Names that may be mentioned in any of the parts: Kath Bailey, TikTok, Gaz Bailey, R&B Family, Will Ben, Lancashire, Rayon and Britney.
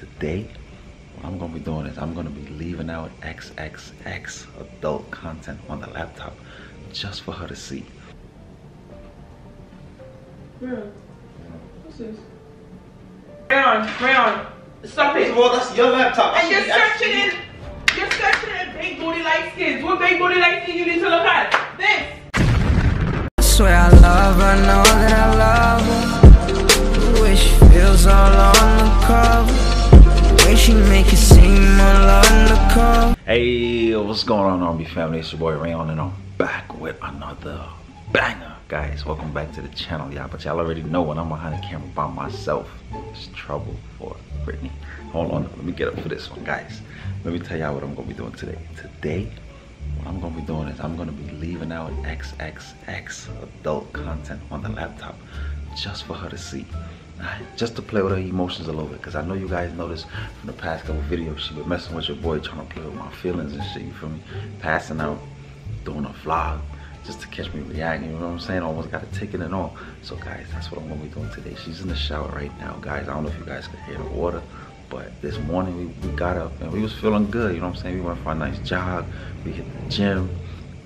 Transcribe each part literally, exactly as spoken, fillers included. Today, what I'm gonna be doing is I'm gonna be leaving out triple X adult content on the laptop just for her to see. Yeah. What's this? Rayon, Rayon, stop it. First of all, that's your laptop. And you're searching in, you're searching in big booty like skins. What big booty like skin you need to look at? This. I swear I love her, know that I love her. Wish feels all on the cover. Way she make it seem all on the cover. Hey, what's going on, R and B family? It's your boy Rayon, and I'm back with another banger. Guys, welcome back to the channel, y'all. But y'all already know when I'm behind the camera by myself, it's trouble for Brittany. Hold on, let me get up for this one, guys. Let me tell y'all what I'm gonna be doing today. Today, what I'm gonna be doing is I'm gonna be leaving out triple X adult content on the laptop just for her to see. Just to play with her emotions a little bit, because I know you guys noticed from the past couple videos she been messing with your boy, trying to play with my feelings and shit, you feel me? Passing out, doing a vlog, just to catch me reacting, you know what I'm saying? I almost got a ticket and all. So guys, that's what I'm gonna be doing today. She's in the shower right now, guys. I don't know if you guys could hear the water, but this morning we, we got up and we was feeling good, you know what I'm saying? We went for a nice jog, we hit the gym,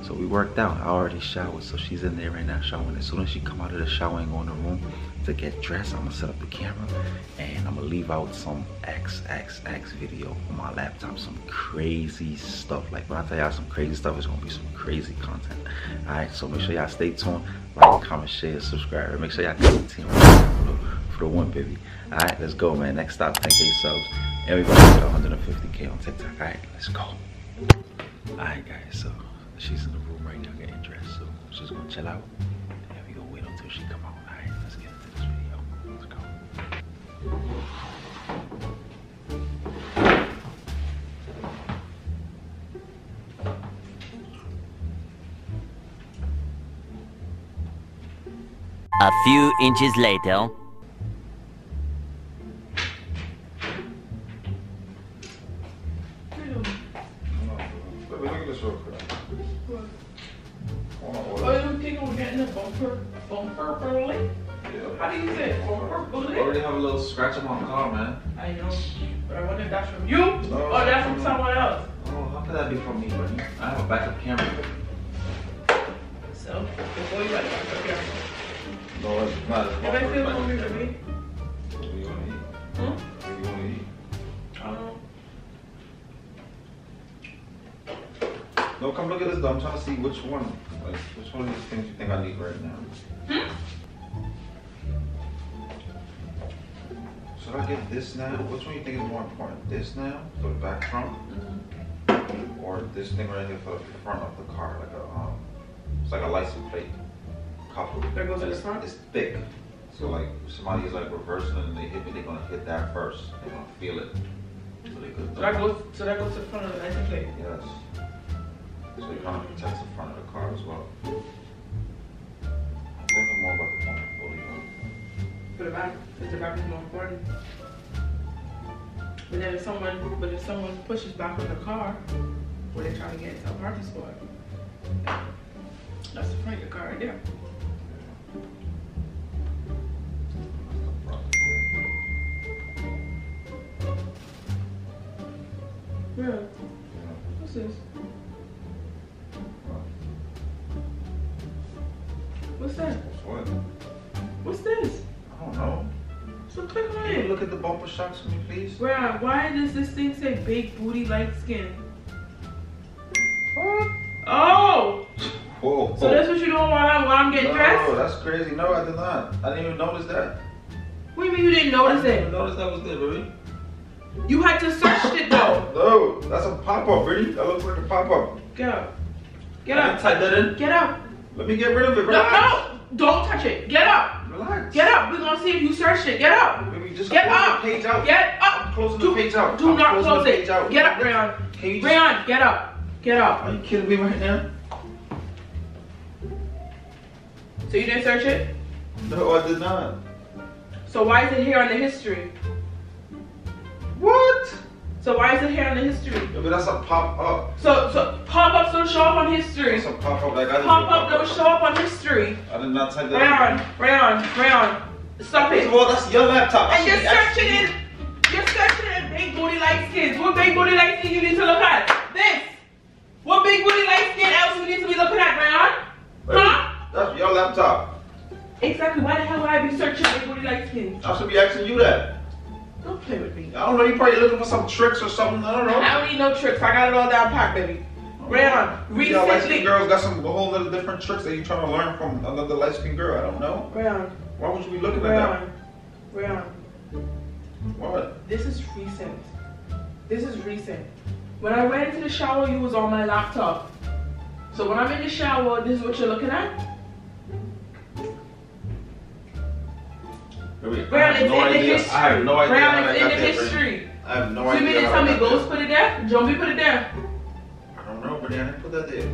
so we worked out. I already showered, so she's in there right now showering. As soon as she come out of the shower and go in the room to get dressed, I'm gonna set up the camera and I'm gonna leave out some triple X video on my laptop, some crazy stuff. Like when I tell y'all some crazy stuff, it's gonna be some crazy content. All right, so make sure y'all stay tuned, like, comment, share, subscribe, and make sure y'all continue for the one, baby. All right, let's go, man. Next stop, ten K subs. Everybody get one hundred fifty K on TikTok. All right, let's go. All right, guys, so she's in the room right now getting dressed, so she's gonna chill out, and we gonna wait until she come out. All right, let's get into this video. Let's go. A few inches later. Scratch on my car, man. I know, but I wonder if that's from you no, or that's from someone else. Oh, how could that be from me, buddy? I have a backup camera. So, before you got a backup camera. No, it's not. If I feel hungry, baby. What do you want to eat? Hmm? What do you want to eat? I don't know. No, come look at this though. I'm trying to see which one. Like, which one of these things you think I need right now? Hmm? Should I get this now? Which one you think is more important? This now for the back front, mm-hmm. or this thing right here for the front of the car, like a um, it's like a license plate cover. There goes the front. It's thick, so like somebody is like reversing and they hit me, they're gonna hit that first. They're gonna feel it. So, they could so that goes. So that goes to the front of the license plate. Yes. So you're trying to protect the front of the car as well. I'm thinking more about the front of the body. For the back, because the back is more important. But then if someone, but if someone pushes back on the car, where they're trying to get into a parking spot, that's the front of the car right there. Yeah. What's this? What's that? What? What's this? I don't know. So click on it. Look at the bumper shocks for me, please. Wow, why does this thing say big booty light skin? What? Oh! Whoa. So that's what you're doing while I'm, while I'm getting no, dressed? No, that's crazy. No, I did not. I didn't even notice that. What do you mean you didn't notice it? I didn't even notice that was there, baby. You had to search it, though. No, that's a pop-up, baby. That looks like a pop-up. Get up. Get up. Type that in. Get up. Let me get rid of it, bro. No, no. Don't touch it. Get up. Relax. Get up. We're gonna see if you search it. Get up. Baby, just get up. The page out. Get up. I'm closing do, the page out. Do I'm not close it. Out. Get up, Rayon. Rayon, just... get up. Get up. Are you kidding me right now? So you didn't search it? No, I did not. So why is it here on the history? What? So why is it here on the history? Yeah, but that's a pop up. So so pop ups don't show up on history. That's a pop up. Like, I didn't pop up don't show up on history. I did not type that. Rayon, Rayon, Rayon, stop it. Well, that's your laptop. And you're searching in, you're searching in big booty light skins? What big booty light skin you need to look at? This. What big booty light skin else we need to be looking at, Ryan? Wait, huh? That's your laptop. Exactly. Why the hell would I be searching big booty light skins? I should be asking you that. Don't play with me. I don't know. You probably looking for some tricks or something. I don't know. I don't need no tricks. I got it all down packed, baby. Rayon, recently. Light skinned girls got some a whole little different tricks that you trying to learn from another light skinned girl. I don't know. Rayon. Why would you be looking Rayon. At that? Rayon. What? This is recent. This is recent. When I went into the shower, you was on my laptop. So when I'm in the shower, this is what you're looking at? Baby, Rayon, it's no in the history. I have no idea. Rayon, it's in the history. I have no idea. So you mean to tell me Ghost put it there? Jumpy put it there? I put that there.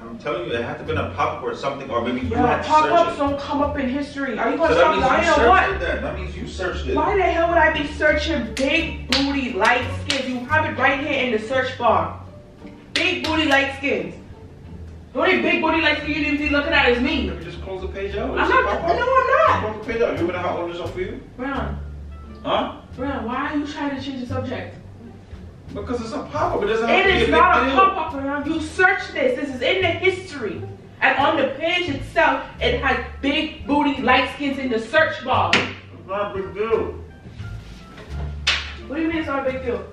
I'm telling you, it had to have been a pop-up or something, or maybe you had to search it. Pop-ups don't come up in history. Are you going to stop lying or what? That means you searched it. Why the hell would I be searching big booty light skins? You have it right here in the search bar. Big booty light skins. The only big booty light skin you need to be looking at is me. Let me just close the page out. I'm not. No, I'm not. Close the page out. You want to have all this up for you? Brown. Huh? Brown, why are you trying to change the subject? Because it's a pop-up, it doesn't have to be a big deal. It is not a pop-up, Rayon. You search this. This is in the history. And on the page itself, it has big booty light skins in the search bar. It's not a big deal. What do you mean it's not a big deal?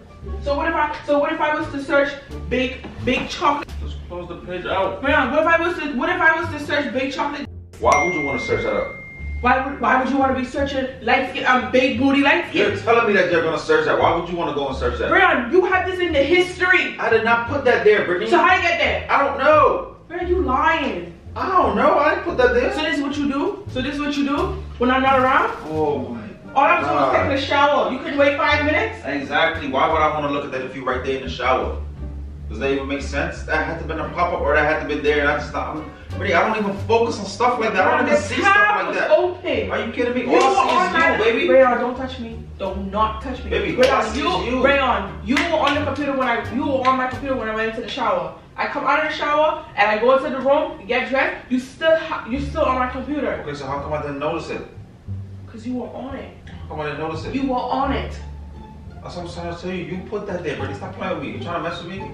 So what if I so what if I was to search big big chocolate? Just close the page out. Rayon, what if I was to what if I was to search big chocolate? Why would you want to search that up? Why would, why would you want to be searching light skin, um, big booty light skin? You're telling me that you're going to search that. Why would you want to go and search that? Brian, you have this in the history. I did not put that there, Brittany. So how did you get there? I don't know. Brian, you lying. I don't know. I didn't put that there. So this is what you do? So this is what you do when I'm not around? Oh, my God. All I'm doing is taking a shower. You couldn't wait five minutes? Exactly. Why would I want to look at that if you're right there in the shower? Does that even make sense? That had to been a pop-up or that had to be there and I just not. Really, I don't even focus on stuff like that. I don't even see stuff like that. Open. Are you kidding me? You all I see is you, baby. Rayon, don't touch me. Don't not touch me. Baby, Rayon, you, you. Rayon, you were on the computer when I, you were on my computer when I went into the shower. I come out of the shower and I go into the room, get dressed. You still, you still on my computer. Okay, so how come I didn't notice it? Cause you were on it. How come I didn't notice it? You were on it. That's what I'm trying to tell you. You put that there, buddy. Stop playing with me. You trying to mess with me?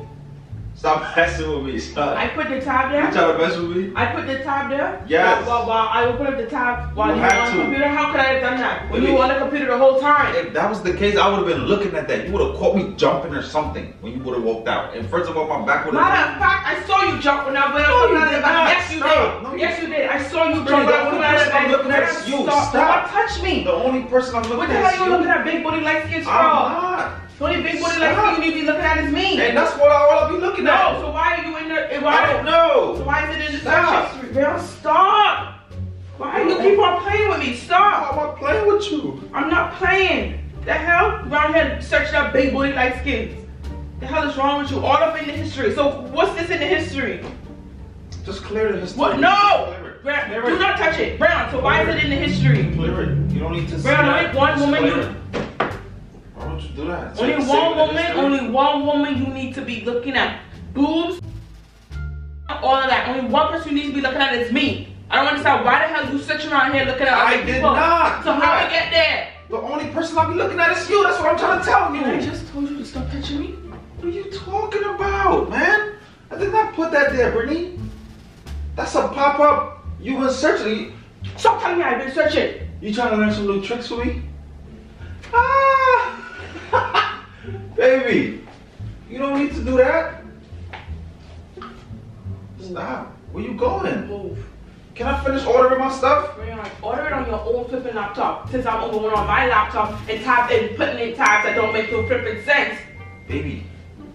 Stop messing with me, stop. I put the tab there. You trying to mess with me? I put the tab there. Yes. While, while, while I open up the tab while you were on the computer, how could I have done that? When you were on the computer the whole time. If that was the case, I would have been looking at that. You would have caught me jumping or something when you would have walked out. And first of all, my back would have... Matter of fact, I saw you jump when I went out of the back. Yes, you did. Yes, you did. I saw you jump when I went out of the back. I'm looking at you. Stop. Don't touch me. The only person I'm looking at is you. What the hell are you looking at? Big booty light skin, bro. I'm not. The only big booty light skin you need to be looking at is me. And that's what I want to be looking no, at. No, so why are you in there? Why, I don't know. So why is it in the search history? Girl, stop. Why do you keep on playing with me? Stop. I'm not playing with you. I'm not playing. The hell? Round here searching up big booty light skins. The hell is wrong with you? All up in the history. So what's this in the history? Just clear the history. What? No. Brown, do not touch it. Brown, so why is it in the history? Clear it. You don't need to see Brown, only one woman you... Do that. So only one woman, only one woman you need to be looking at. Boobs, all of that. Only one person you need to be looking at is me. I don't understand why the hell you searching around here looking at other I people. Did not. So how did I get there? The only person I'll be looking at is you. That's what I'm trying to tell you. I just told you to stop touching me. What are you talking about, man? I did not put that there, Brittany. That's a pop-up. You were searching. Stop telling me I've been searching. You trying to learn some little tricks for me? Ah! Baby, you don't need to do that. Stop. Where you going? Move. Can I finish ordering my stuff? Rayon, order it on your own flipping laptop. Since I'm going on my laptop and tab and putting in tabs that don't make no flipping sense. Baby,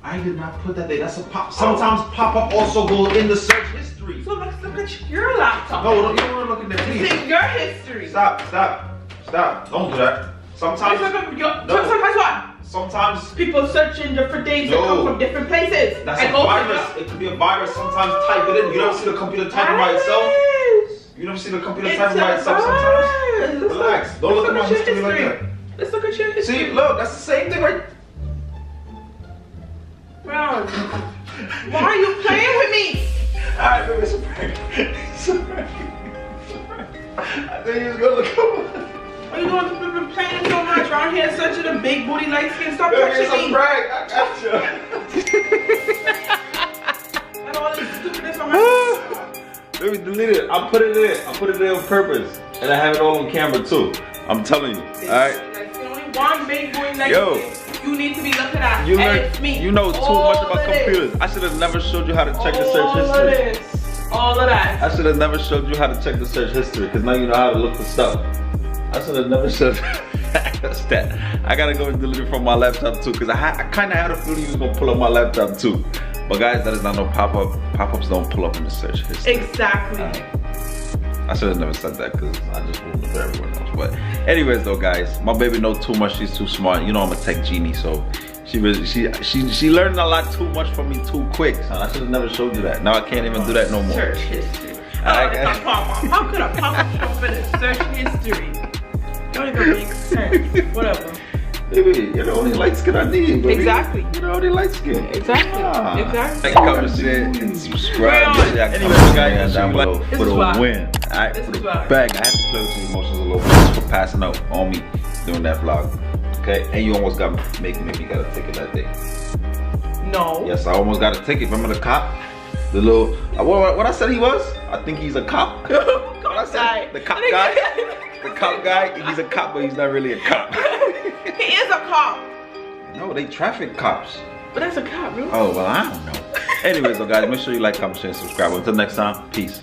I did not put that there. That's a pop. Sometimes pop up also goes in the search history. So let's look at your laptop. No, you don't want to look at that. Please. It's in your history. Stop, stop, stop. Don't do that. Sometimes. Sometimes what? Sometimes people searching different things no. that come from different places. That's and a virus. It could be a virus. Sometimes type it in. You don't see the computer typing by itself. You don't see the computer it's typing by itself sometimes. Let's Relax. Look, don't look at my history like that. Let's look at your history. See, look, that's the same thing right. Brown. Why are you playing with me? Alright, baby, it's a prank. It's a prank. I think you was gonna look up. What are you doing? We've been playing so much around here, such a big booty, light skin. Stop touching me. Some brag. I got you. And all this stupidness on my Baby, delete it. I put it in. I put it there on purpose, and I have it all on camera too. I'm telling you. All right. Like, only one big booty, light skin. You need to be looking at. You learn, it's me. You know too all much about computers. This. I should have never showed you how to check all the search history. Of this. All of that. I should have never showed you how to check the search history, because now you know how to look for stuff. I should have never said that. I gotta go and delete it from my laptop too, because I, I kind of had a feeling you was gonna pull up my laptop too. But guys, that is not no pop up. Pop ups don't pull up in the search history. Exactly. Right. I should have never said that, because I just ruined it for everyone else. But anyways, though, guys, my baby know too much. She's too smart. You know I'm a tech genie, so she was she she she learned a lot too much from me too quick. Son. I should have never showed you that. Now I can't even do that no more. Search history. Oh, right, it's a pop up. How could a pop up show for the search history? Don't even make sense. Whatever. Baby, you're the only light skin I need, baby. Exactly. You're the only light skin. Exactly. Ah. Exactly. Like, comment, share, and subscribe. Anyway, guys, down below for the win. All right, for the bag. I have to play with some emotions a little bit for passing out on me during that vlog. Okay? And you almost got make maybe got a ticket that day. No. Yes, I almost got a ticket. Remember the cop? The little, what, what I said he was? I think he's a cop. What I said? The cop guy? The cop guy? He's a cop, but he's not really a cop. He is a cop. No, they traffic cops. But that's a cop, really? Oh, well, I don't know. Anyways, so guys, make sure you like, comment, share, and subscribe. Until next time, peace.